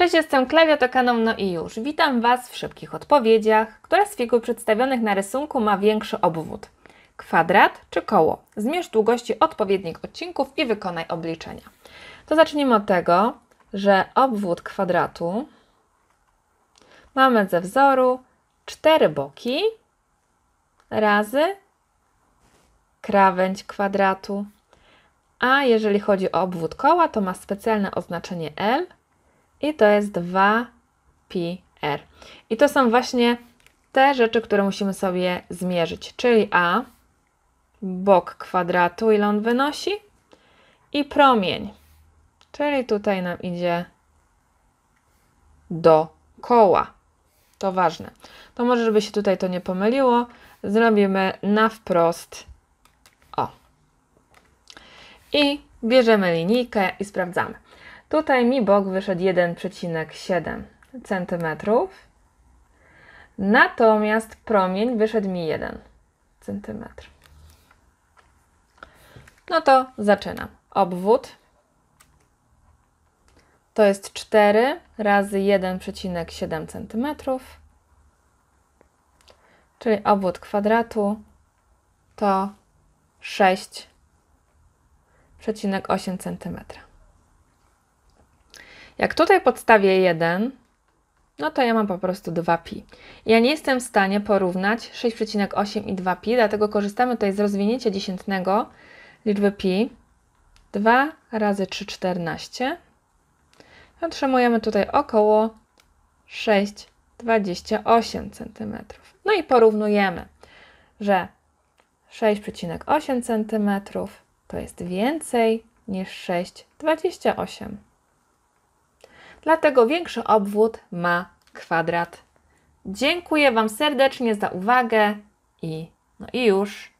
Cześć, jestem Klaudia to kanon, no i już. Witam Was w szybkich odpowiedziach. Która z figur przedstawionych na rysunku ma większy obwód? Kwadrat czy koło? Zmierz długości odpowiednich odcinków i wykonaj obliczenia. To zacznijmy od tego, że obwód kwadratu mamy ze wzoru 4 boki razy krawędź kwadratu. A jeżeli chodzi o obwód koła, to ma specjalne oznaczenie L i to jest 2πr. I to są właśnie te rzeczy, które musimy sobie zmierzyć, czyli A, bok kwadratu, ile on wynosi, i promień, czyli tutaj nam idzie dookoła. To ważne. To może, żeby się tutaj to nie pomyliło, zrobimy na wprost O. I bierzemy linijkę i sprawdzamy. Tutaj mi bok wyszedł 1,7 cm, natomiast promień wyszedł mi 1 cm. No to zaczynam. Obwód to jest 4 razy 1,7 cm, czyli obwód kwadratu to 6,8 cm. Jak tutaj podstawię 1, no to ja mam po prostu 2π. Ja nie jestem w stanie porównać 6,8 i 2π, dlatego korzystamy tutaj z rozwinięcia dziesiętnego liczby π. 2 razy 3, 14. Otrzymujemy tutaj około 6,28 cm. No i porównujemy, że 6,8 cm to jest więcej niż 6,28 cm. Dlatego większy obwód ma kwadrat. Dziękuję Wam serdecznie za uwagę i no i już.